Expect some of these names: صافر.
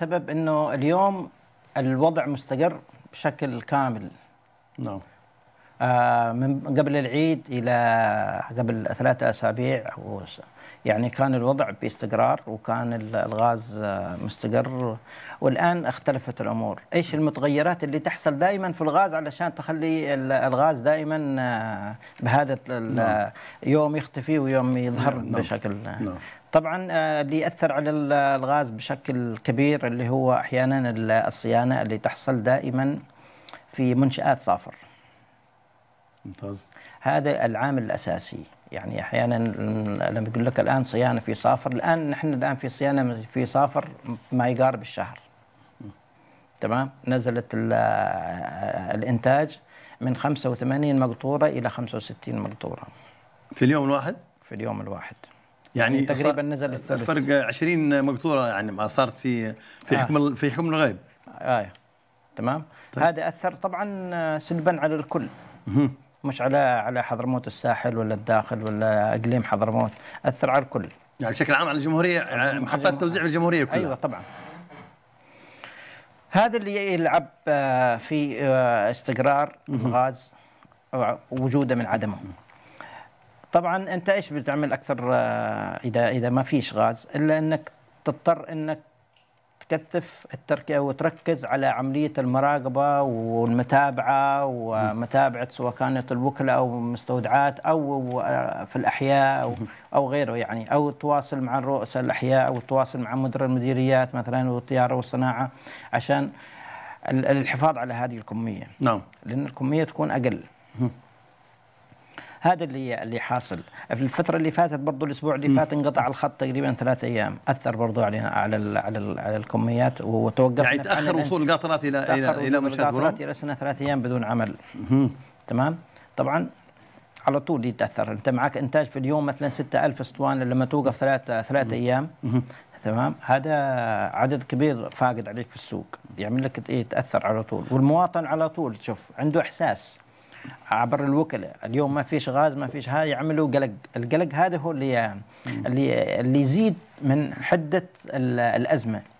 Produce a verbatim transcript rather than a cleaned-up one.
سبب أنه اليوم الوضع مستقر بشكل كامل. نعم. آه من قبل العيد إلى قبل ثلاثة أسابيع أو يعني كان الوضع باستقرار وكان الغاز مستقر، والآن اختلفت الأمور. إيش المتغيرات اللي تحصل دائما في الغاز علشان تخلي الغاز دائما بهذا اليوم يختفي ويوم يظهر بشكل؟ طبعا اللي يأثر على الغاز بشكل كبير اللي هو أحيانا الصيانة اللي تحصل دائما في منشآت صافر. ممتاز. هذا العامل الأساسي. يعني أحيانا لما يقول لك الآن صيانة في صافر، الآن نحن الآن في صيانة في صافر ما يقارب الشهر. تمام. نزلت الإنتاج من خمسة وثمانين مقطورة إلى خمسة وستين مقطورة في اليوم الواحد؟ في اليوم الواحد يعني تقريبا نزل الثلث، فرق عشرين مقطورة، يعني ما صارت في في حكم آه. في حكم الغيب. آه. تمام. طيب. هذا أثر طبعا سلبا على الكل، مش على على حضرموت الساحل ولا الداخل ولا اقليم حضرموت، اثر على الكل يعني بشكل عام على الجمهوريه، على محطات توزيع الجمهوريه كلها. ايوه طبعا. هذا اللي يلعب في استقرار الغاز وجوده من عدمه. طبعا انت ايش بتعمل اكثر اذا اذا ما فيش غاز الا انك تضطر انك تكثف التركيز وتركز على عملية المراقبة والمتابعة ومتابعة سواء كانت الوكلة أو مستودعات أو في الأحياء أو, أو غيره، يعني أو تواصل مع رؤساء الأحياء أو تواصل مع مدراء المديريات مثلا والتجارة والصناعة عشان الحفاظ على هذه الكمية. نعم. لأن الكمية تكون أقل. هذا اللي اللي حاصل في الفترة اللي فاتت. برضه الأسبوع اللي فات انقطع الخط تقريبا ثلاثة أيام، أثر برضه علينا على ال على ال على الكميات وتوقفنا. يعني تأخر وصول القاطرات إلى إلى إلى مشهد القاطرات إلى سنة ثلاثة أيام بدون عمل. تمام. طبعا على طول يتأثر. أنت معك إنتاج في اليوم مثلا ستة آلاف اسطوانة، لما توقف ثلاثة ثلاثة أيام تمام، هذا عدد كبير فاقد عليك في السوق، يعمل لك إيه، تأثر على طول. والمواطن على طول تشوف عنده إحساس عبر الوكلاء اليوم ما فيش غاز ما فيش، هاي يعملوا قلق. القلق هذا هو اللي اللي اللي يزيد من حدة الأزمة.